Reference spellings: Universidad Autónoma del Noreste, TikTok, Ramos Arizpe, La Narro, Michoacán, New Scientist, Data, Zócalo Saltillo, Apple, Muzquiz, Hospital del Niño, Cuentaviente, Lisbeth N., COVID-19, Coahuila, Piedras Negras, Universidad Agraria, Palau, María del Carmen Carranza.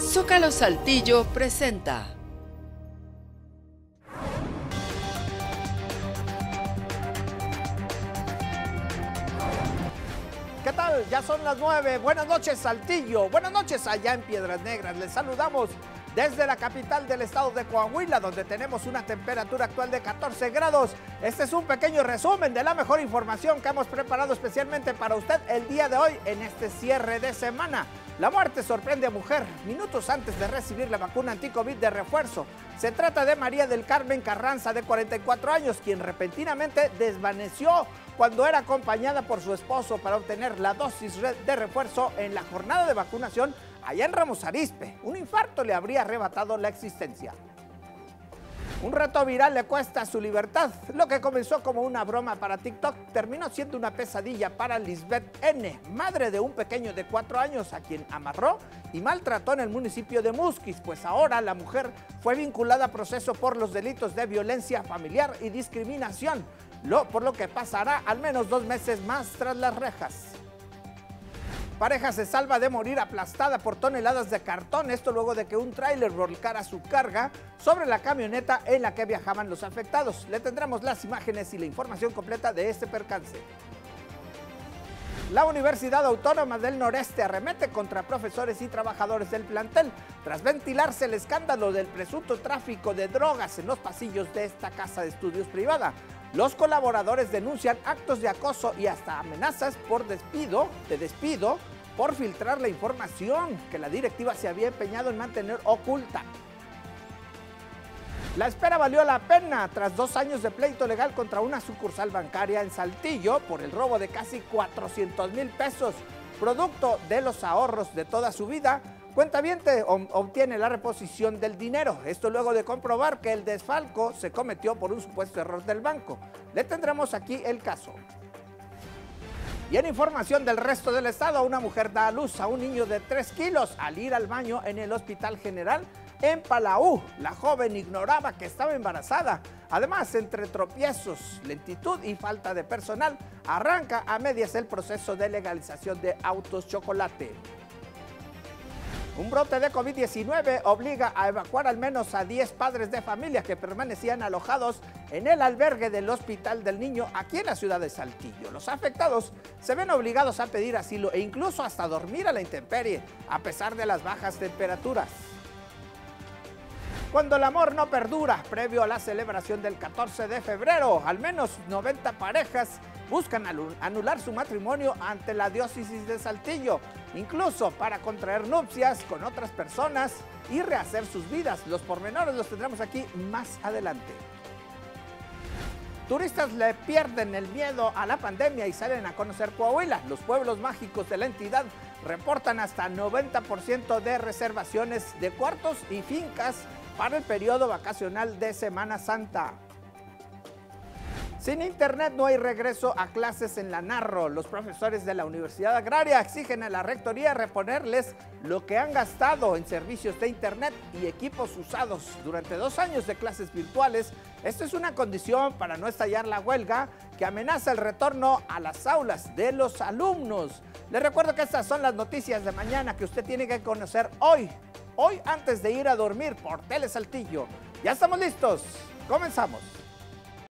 Zócalo Saltillo presenta. ¿Qué tal? Ya son las 9. Buenas noches, Saltillo. Buenas noches allá en Piedras Negras. Les saludamos desde la capital del estado de Coahuila, donde tenemos una temperatura actual de 14 grados. Este es un pequeño resumen de la mejor información que hemos preparado especialmente para usted el día de hoy en este cierre de semana. La muerte sorprende a mujer minutos antes de recibir la vacuna anticovid de refuerzo. Se trata de María del Carmen Carranza, de 44 años, quien repentinamente desvaneció cuando era acompañada por su esposo para obtener la dosis de refuerzo en la jornada de vacunación allá en Ramos Arizpe. Un infarto le habría arrebatado la existencia. Un reto viral le cuesta su libertad. Lo que comenzó como una broma para TikTok terminó siendo una pesadilla para Lisbeth N., madre de un pequeño de 4 años a quien amarró y maltrató en el municipio de Muzquiz, pues ahora la mujer fue vinculada a proceso por los delitos de violencia familiar y discriminación, por lo que pasará al menos 2 meses más tras las rejas. Pareja se salva de morir aplastada por toneladas de cartón, esto luego de que un tráiler volcara su carga sobre la camioneta en la que viajaban los afectados. Le tendremos las imágenes y la información completa de este percance. La Universidad Autónoma del Noreste arremete contra profesores y trabajadores del plantel tras ventilarse el escándalo del presunto tráfico de drogas en los pasillos de esta casa de estudios privada. Los colaboradores denuncian actos de acoso y hasta amenazas de despido por filtrar la información que la directiva se había empeñado en mantener oculta. La espera valió la pena tras 2 años de pleito legal contra una sucursal bancaria en Saltillo por el robo de casi 400,000 pesos, producto de los ahorros de toda su vida. Cuentaviente obtiene la reposición del dinero, esto luego de comprobar que el desfalco se cometió por un supuesto error del banco. Le tendremos aquí el caso. Y en información del resto del estado, una mujer da a luz a un niño de 3 kilos al ir al baño en el Hospital General en Palau. La joven ignoraba que estaba embarazada. Además, entre tropiezos, lentitud y falta de personal, arranca a medias el proceso de legalización de autos chocolate. Un brote de COVID-19 obliga a evacuar al menos a 10 padres de familia que permanecían alojados en el albergue del Hospital del Niño aquí en la ciudad de Saltillo. Los afectados se ven obligados a pedir asilo e incluso hasta dormir a la intemperie, a pesar de las bajas temperaturas. Cuando el amor no perdura, previo a la celebración del 14 de febrero, al menos 90 parejas buscan anular su matrimonio ante la diócesis de Saltillo, incluso para contraer nupcias con otras personas y rehacer sus vidas. Los pormenores los tendremos aquí más adelante. Turistas le pierden el miedo a la pandemia y salen a conocer Coahuila. Los pueblos mágicos de la entidad reportan hasta 90% de reservaciones de cuartos y fincas para el periodo vacacional de Semana Santa. Sin internet no hay regreso a clases en La Narro. Los profesores de la Universidad Agraria exigen a la rectoría reponerles lo que han gastado en servicios de internet y equipos usados durante 2 años de clases virtuales. Esto es una condición para no estallar la huelga que amenaza el retorno a las aulas de los alumnos. Les recuerdo que estas son las noticias de mañana que usted tiene que conocer hoy antes de ir a dormir por Tele Saltillo. Ya estamos listos, comenzamos.